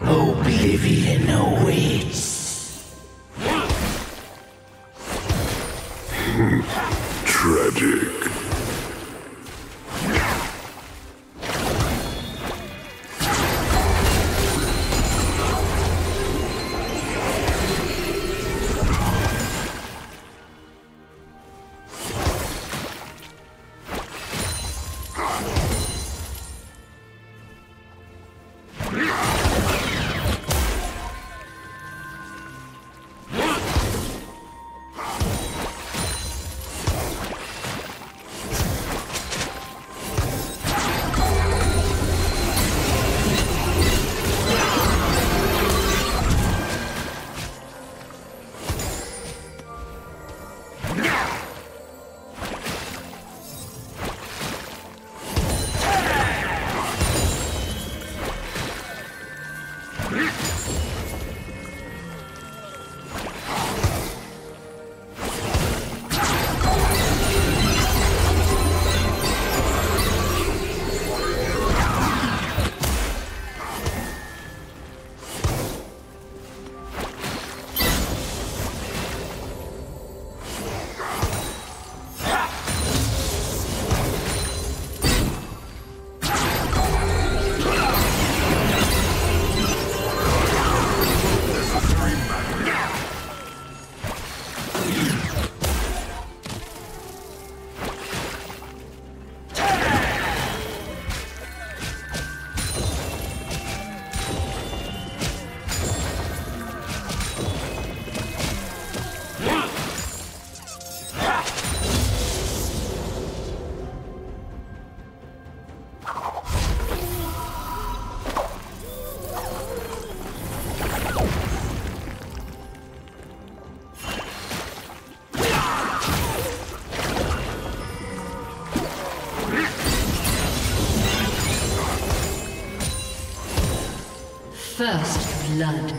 Oblivion awaits. Tragic. First blood.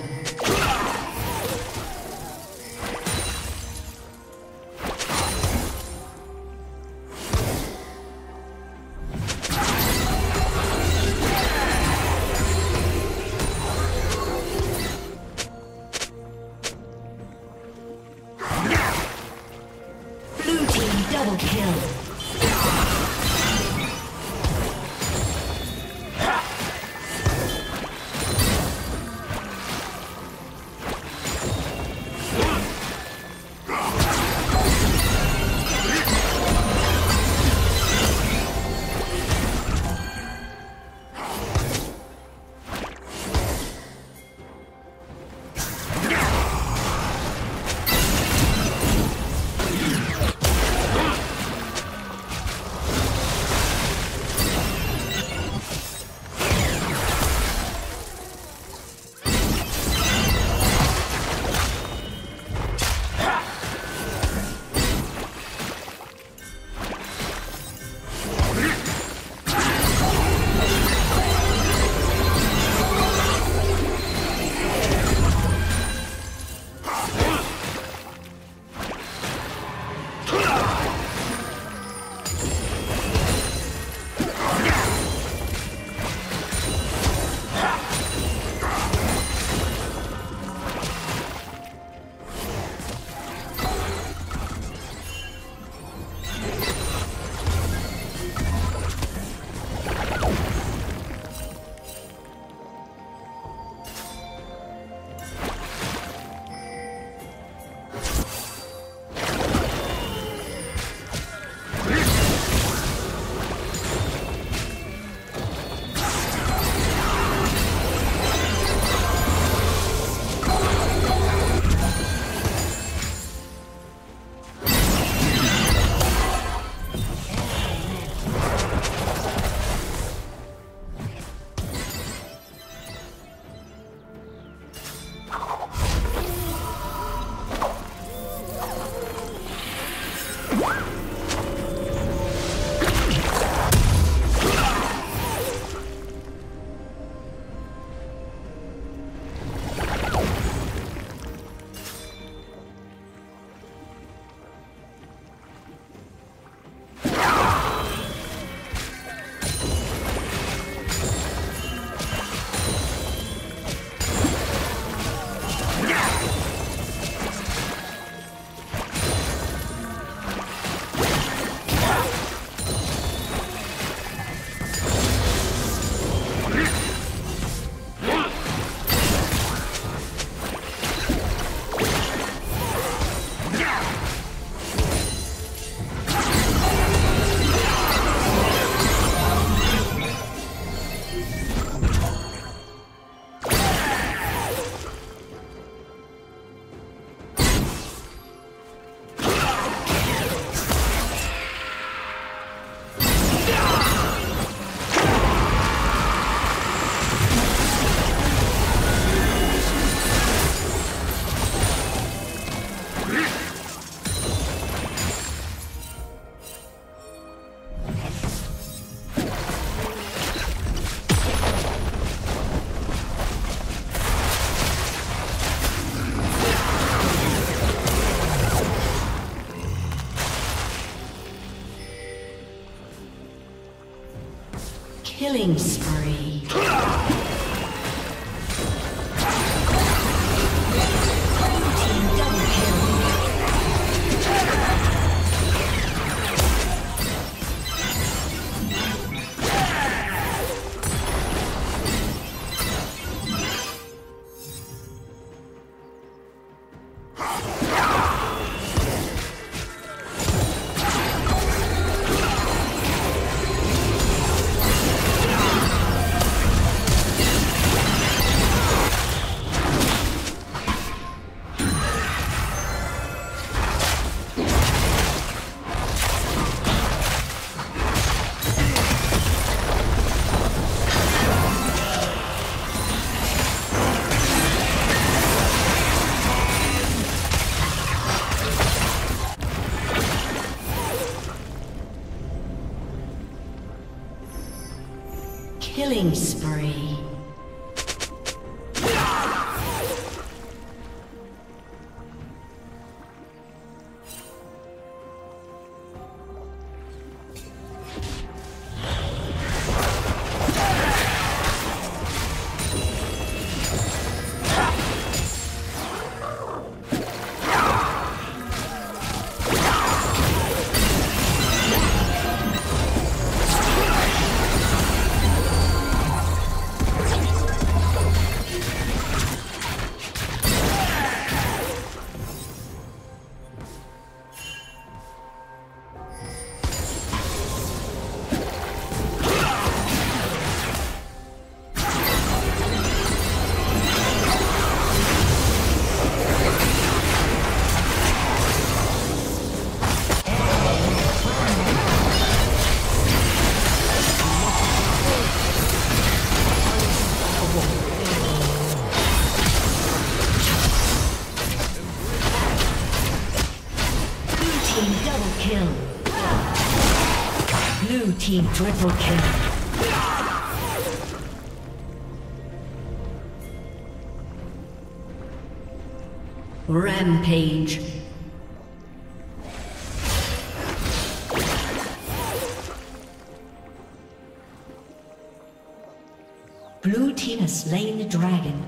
Killing spree. Killing spree. Team triple kill. Rampage. Blue team has slain the dragon.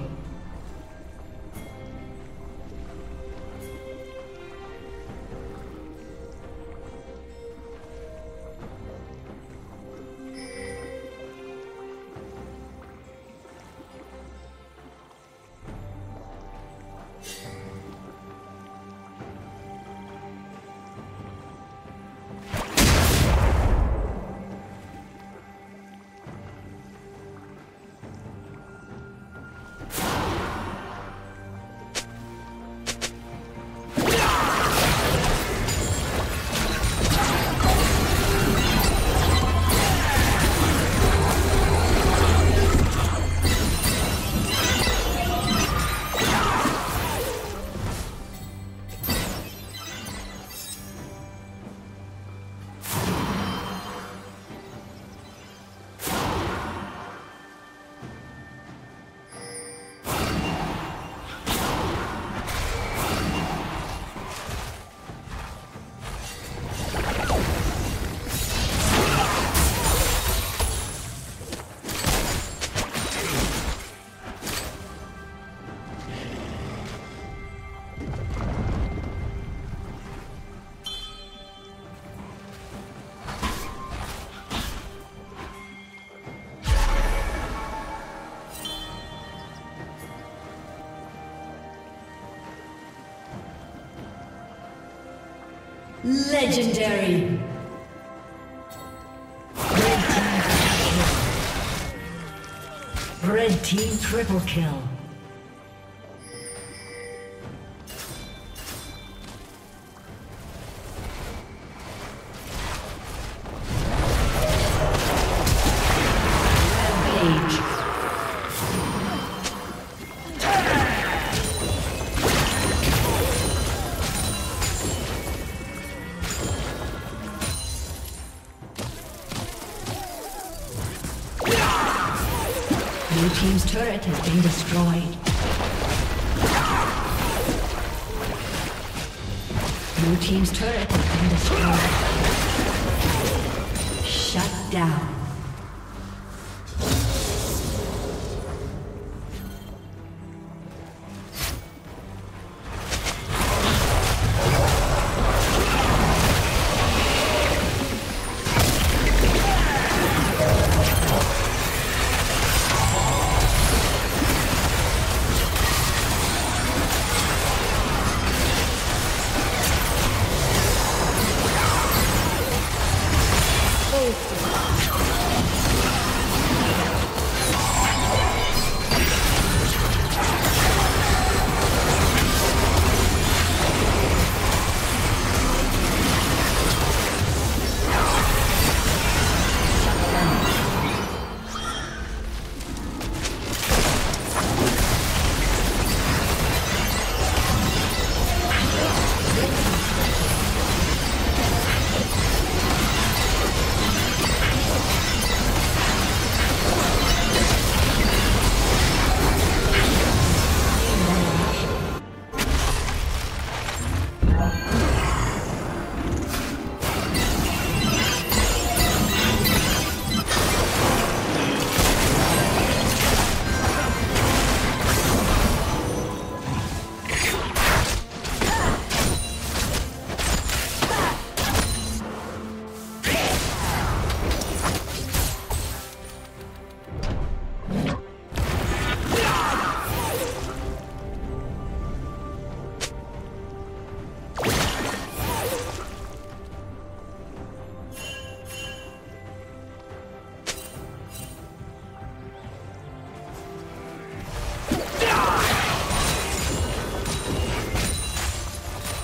Legendary. Red team triple kill. Your team's turret has been destroyed. Your team's turret has been destroyed. Shut down.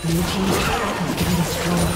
Your team's turret has been destroyed.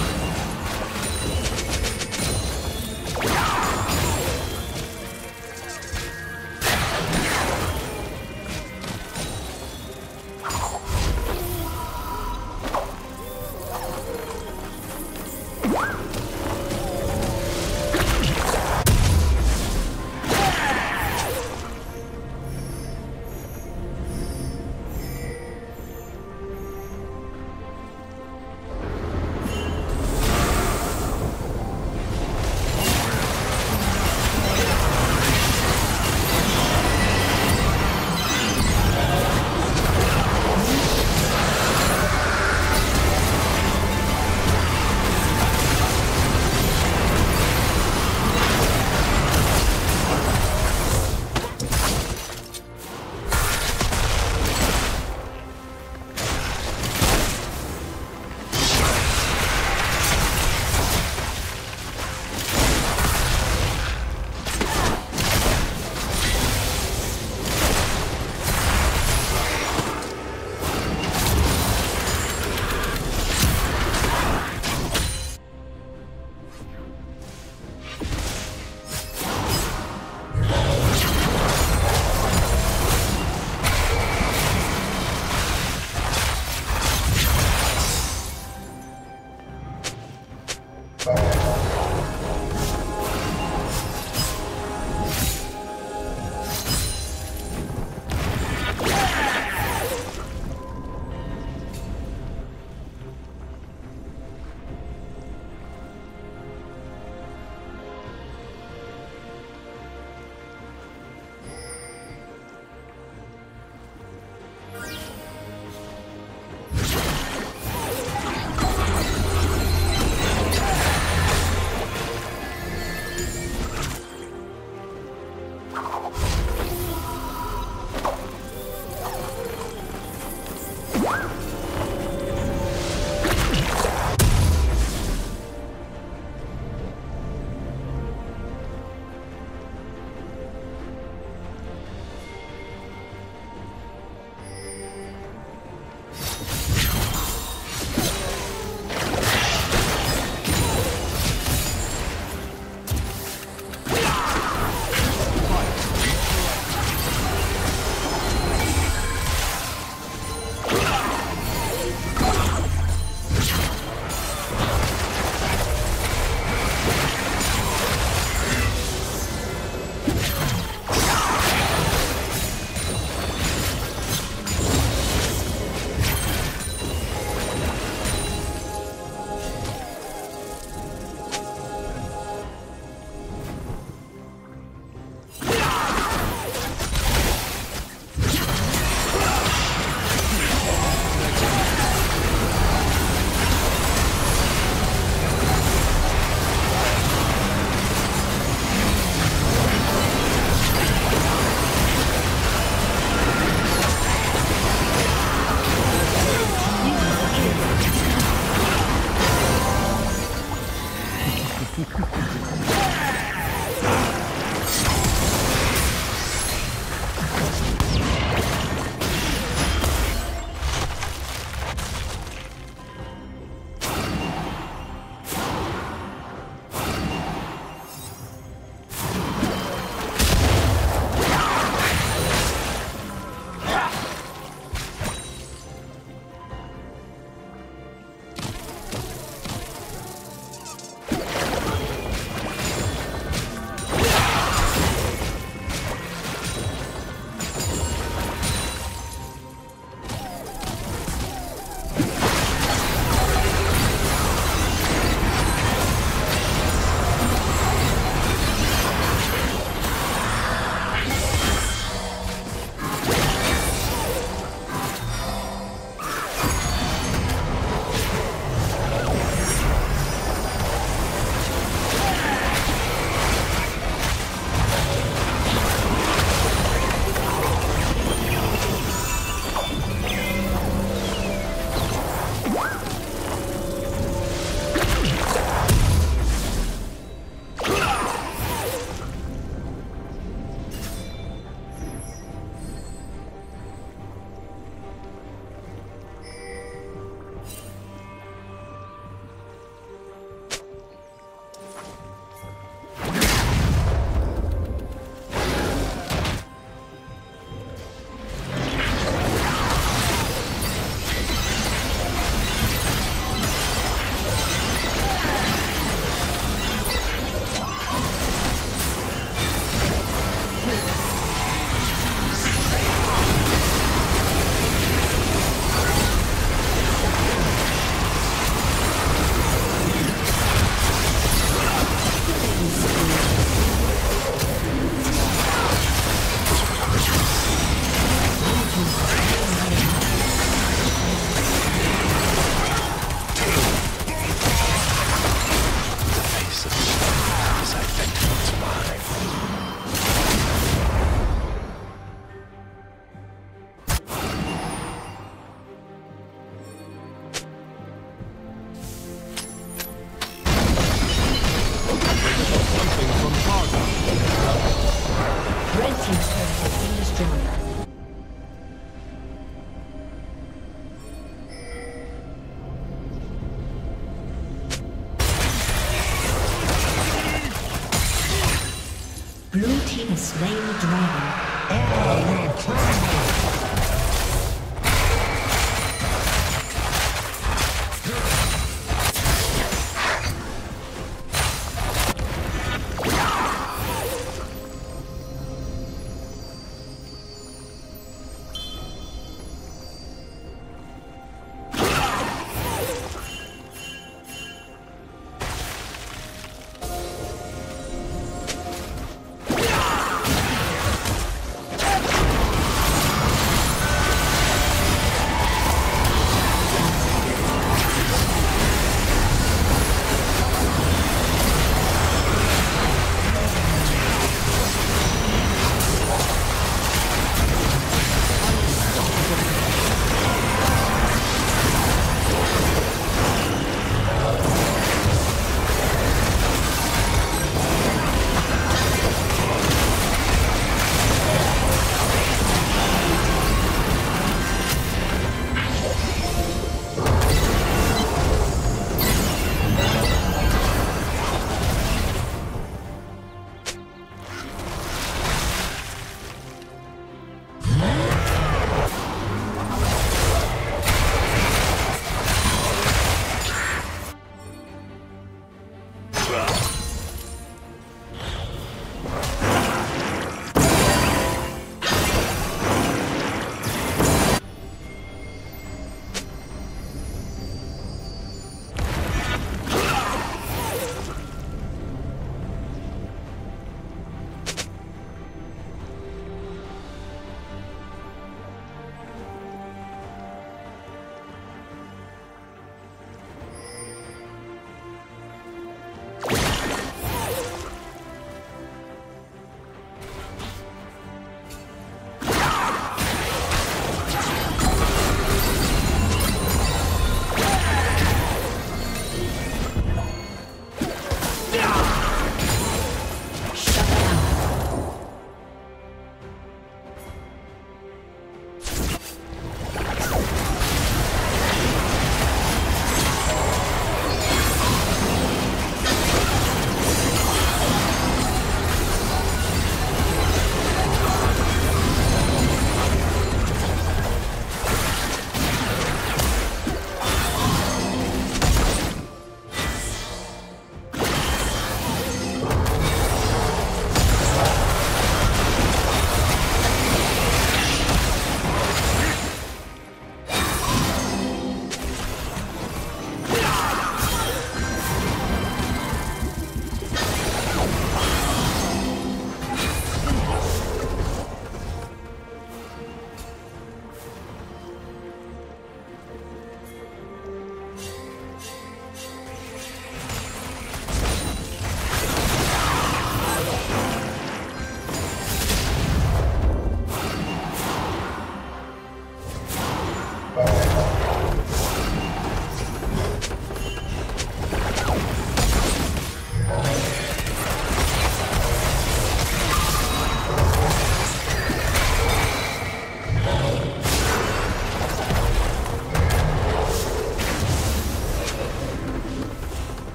Blue team has slain the dragon. All will crumble.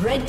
Red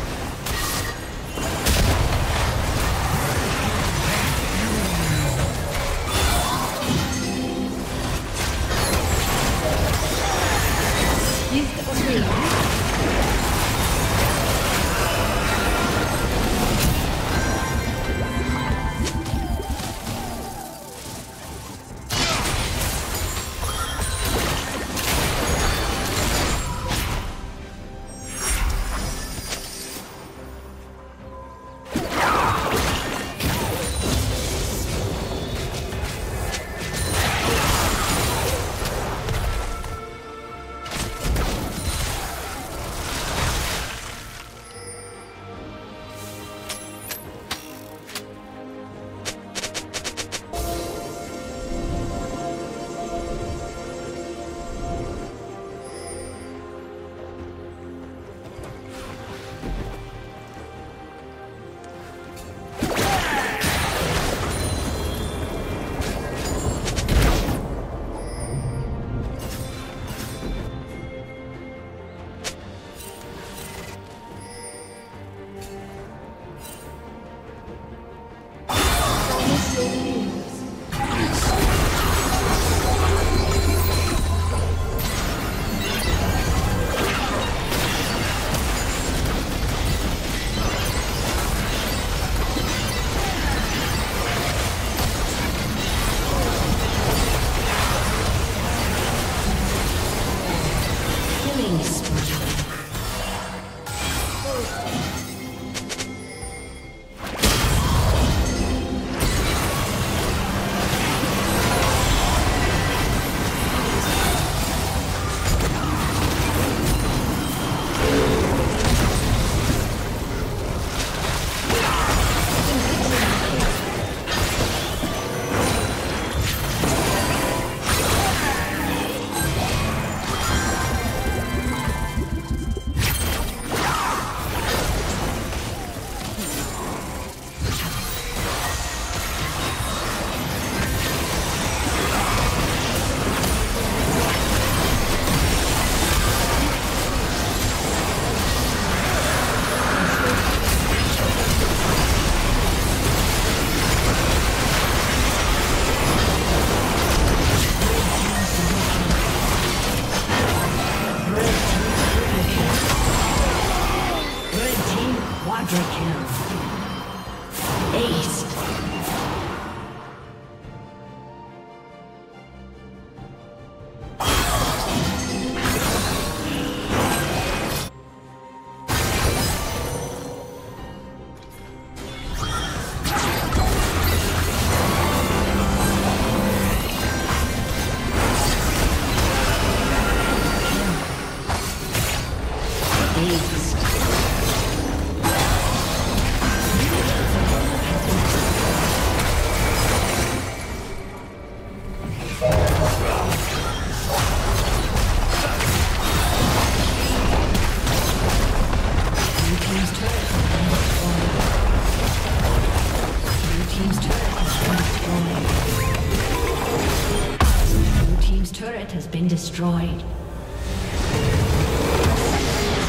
Destroyed.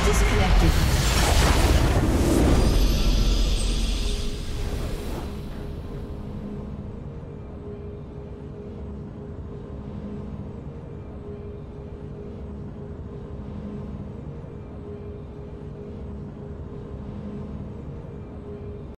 Disconnected.